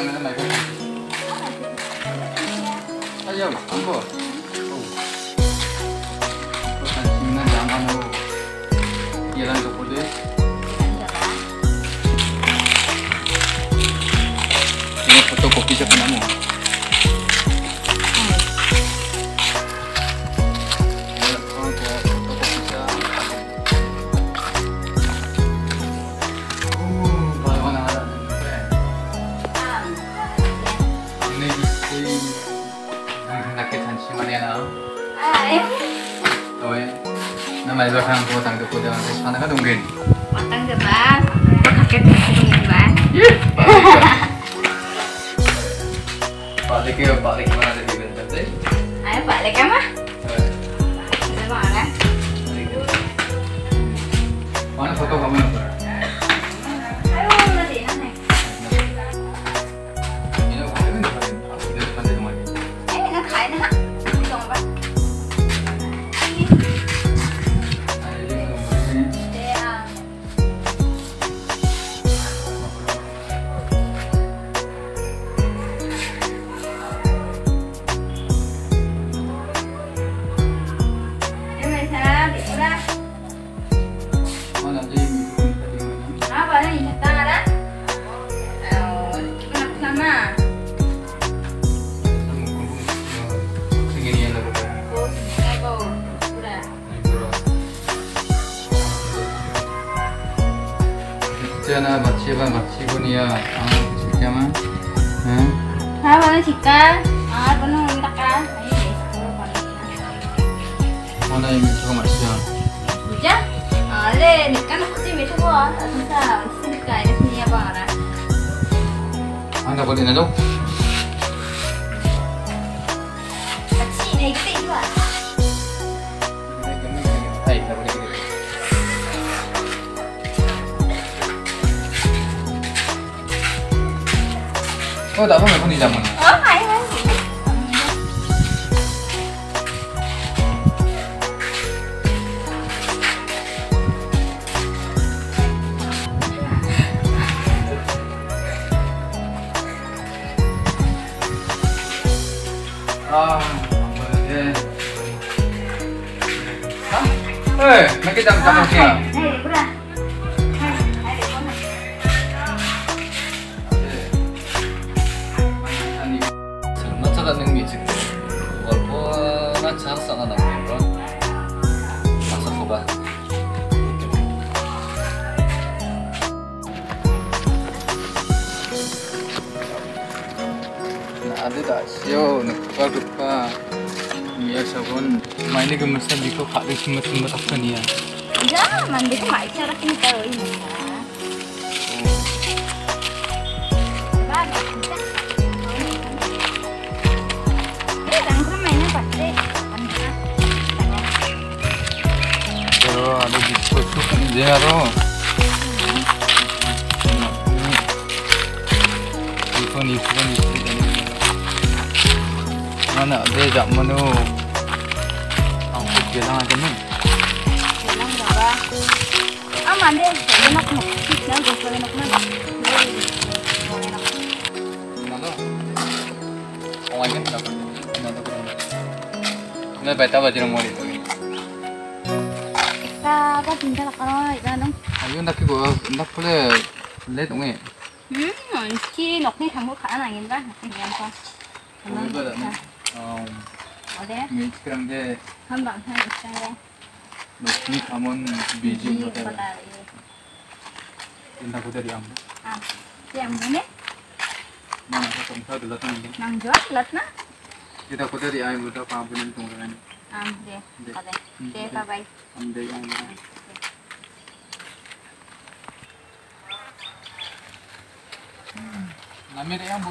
Meron na ikaw. Ayaw, ambor. Pagkakinan lang ano, ilan ko po din. Tingnan po ito, kukisa ka na mo. Malibak ang putang doon po daw. Saan na ka tunggin? Putang doon ba? Nakit na ka tunggin ba? Yeah! Balik ka. Balik ka na natin yung tatay. Ay, balik ka ma? Balik ka ba nga? Balik ka ba? Paano foto ka muna? Ayaw mo na din. Ay, nakain na. Jangan baca bang, baca punya. Baca mana? Hah? Baca cikar. Penuh minta kan? Mana yang cikar macam? Baca. Le, kan aku tu baca buat. Entah, cikar ini punya apa? Anda boleh nak tu? Baca ini cikar. Hey, tak boleh. Kau tak apa-apa ni zaman? Oh, hai, hai. Ah, boleh. Hah? Hey, nak kita sama siapa? Yo, nak buka. Ia sabun. Mainnya gemesan diko kak di semut-semut apa ni ya? Jangan, diko mak cara kita ini. Bagus. Ini langkah mainnya pasti. Jero, ada diko suka jero. Diko ni suka. Mana dia tak menu. Angkut dia lah jenis. Jelang berapa? Aman dia. Enak nak. Jangan gosok enak mana. Nalo. Orang yang tak. Nalo. Nalo baca baca orang mori tu. Kita dah pindah lah kalau dah dong. Ayuh nak ikut nak pulak leh dong ni. Kiri nak ni kamu kah nak ni dah. Yang apa? Kamu dah dah. 어디야? 미치크랑데 한방 한방에 높이 가면 미지 못하다 인다 고대리 안보 아 이게 안보네? 난 아까 검사 들렀는데 난 좋아? 들렀나? 이다 고대리 아이 물다 바보는 동그라니 아 그래 가자 네 바이바이 안돼 안돼 남이래 안보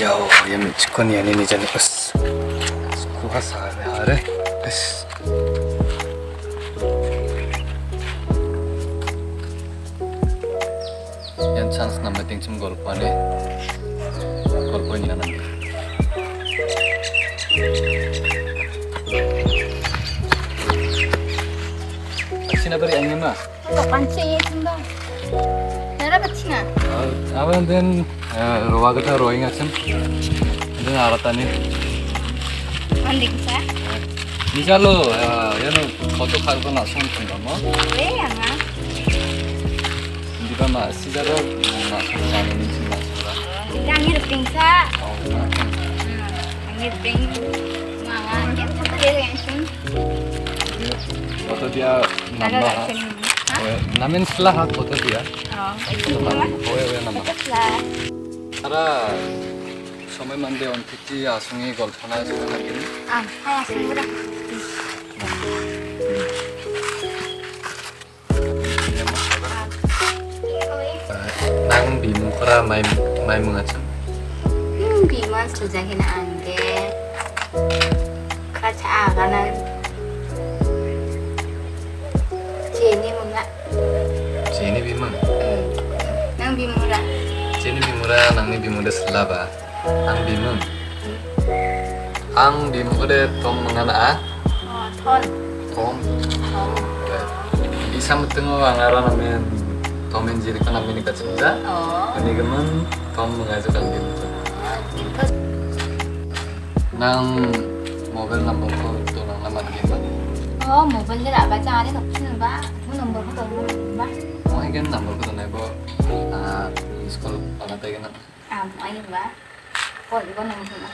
يا يمي تكون يعني نجاني بس سكوها صعبة عليه بس Chance number thing some golf one golf in an Sinabari Anima. And then Rovagata rowing at some then Aratani. Nijalo, you know, Koto Carbon or something. Bama sigaro na sosai ni sima sura. Angir pingsa. Angir ping. Mama angir satu dia langsung. Foto dia nama. Namen selah foto dia. Oh, nama. Ara sampai mande on piti asungi golfana sekarang ini. Ah, asungi dah. Nang bimu kara mai mengacam. Bimas tujakin ande. Kaca aganan. Cini mula. Cini bimang. Nang bimura. Cini bimura nang ni bimuda selaba. Ang bimang. Ang bimuda tong mengana. Oh, ton. Tom. Tom. Di samping tengok anggaran amen. Tom and Jerry kan ambil dekat sini dah. Ini keman Tom mengajarkan dia. Nang mobil nombor tu nang nama dia apa? Oh mobil dia apa? Jangan dia tak pernah bah. Nombor tu bah. Oh ini kan nombor tu naik bah. Sekolah anak tadi kan? Ini bah. Kau juga nang sini.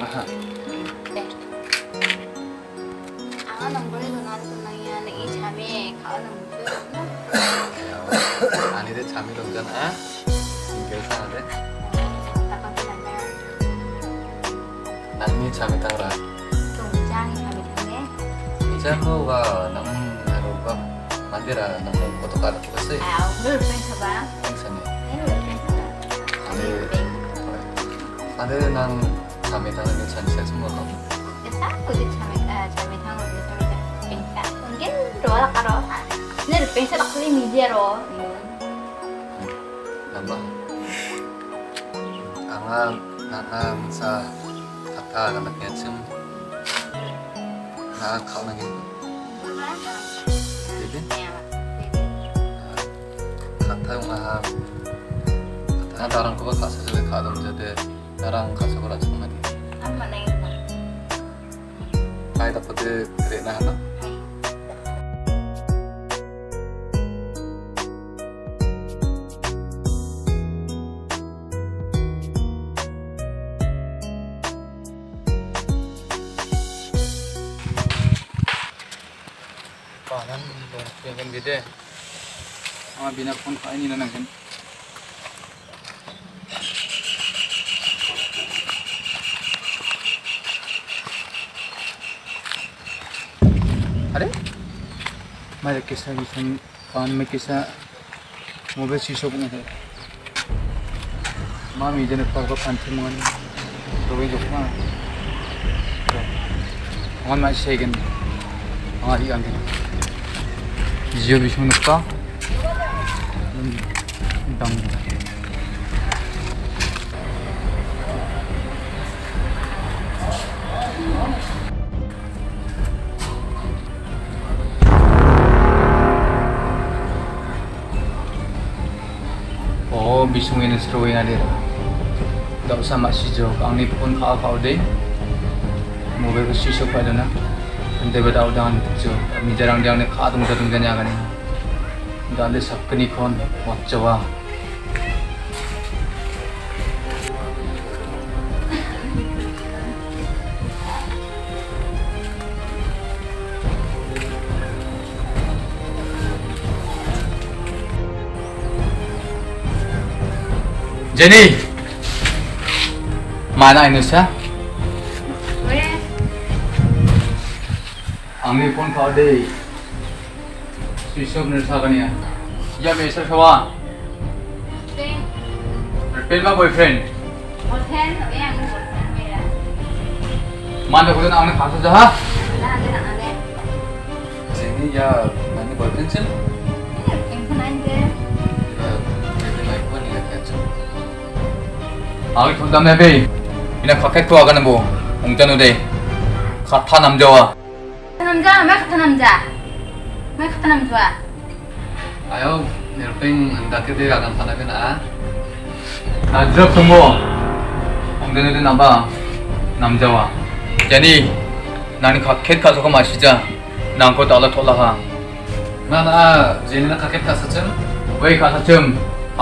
Aha. Aku nombor itu nanti nanya lagi cami, kau nombor tu. Ani tu cami lomban ah, tinggal sana deh. Takkan pernah. Nanti cami tangra. Tungjang cami tangne. Tungjang tu wah, namun rupa mandira, namun foto karat tu bersih. Aku berpeng sebab. Peng sana. Aku berpeng sebab. Ada nang 자매탕을 괜찮지 않은 것 같아. 싸우지 자매탕을 괜찮다. 이게 로라 가로. 내일 뱅사 박수리 미제로. 남바. 아마 아까 나한테 좀 가만히. 되지? 같아요. 같아 다른 거 가서 저기 가던 저때 나랑 가서 그러지 말. Hai dapat deh kerana apa? Paman dengan gede, ama bina pun kau ini nang kan? हमारे किसा किसा कान में किसा mobile शीशों में है माँ मुझे ने पागल पंचे मान रोबे जोखमा और मैं शेखन आरी आंधी जो बिशु नुस्खा दम Bisungin seruin ada. Tak usah mak sijok. Ang ni pun kau deh. Mobil bersijok pada na. Anda berdaul dan sijok. Mijarang dia ni kah tunggu jangan ni. Dah le sabkini kon macam. Jenny, मायना अनुष्या आंनि fun खादे switch off नसागनिया या message हवा pen मा boyfriend boyfriend ए आंनि boyfriend मेरा मानो कोन आंनि खासो जहा ना ना आने सेनी या माने बॉयफ्रेंड से आंनि थोंदा मे बे बिना खखै तो आगन बो उंतनु दे खथा नाम जावा नमजा मा खथा नामजा मा खथा नामजुआ आयो नेरपिं अंदाके दे आगन थाना बिना आजब तुमो उंतनु दे नाबा नामजावा जनी नानि खखेत खासो को मासिजा नांखो ताला थोला हा नाना जेनिना खखेत खासचम वै खासचम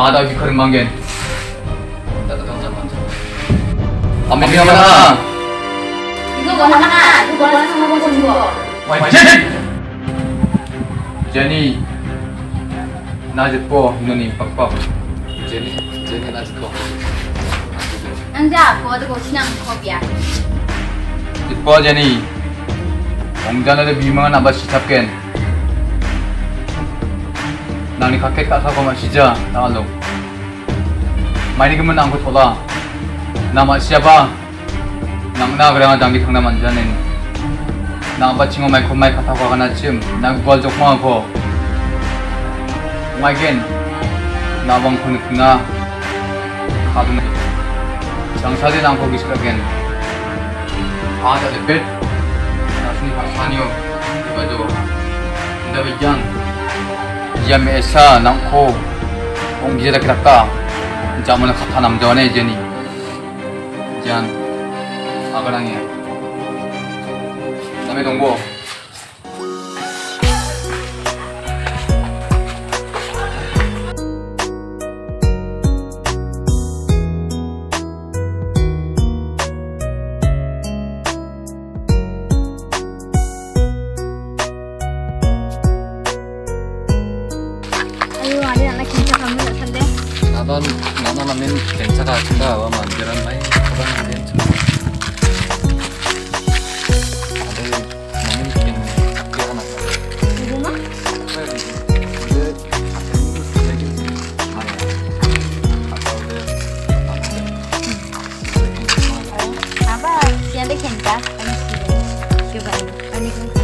आदा की खर मांगेन Ambil gambar lah. Itu gambar mana? Itu gambar sama bocah gua. Wah, Jenny. Najib po, ini pak. Jenny najib po. Anja, po tu kau siang kau biar. Najib po Jenny. Om jalan ada bimbingan apa sih tapkan? Nani kakek kakak kau masih jah, talo. Main game mana aku thola. Nama siapa? Nangna kerana jangan ditanggung manjanin. Nampak cingu mai kumai kata kau kena cium. Nampak bual jok mau aku. Mungkin, nampak kau nak kadu. Sangsa dia nampak bisik again. Ada lebih. Nasib pasanio dibaju. Dah berjang. Jam esa nampak. Orang kita kerja. Jaman kata namjane Jenny. jan 아가랑이야 남의 동보 아유 아니 나 괜찮아 안 물렸는데 나도 남는 괜찮아 진짜 아마 안 되란 말이야 Thank you.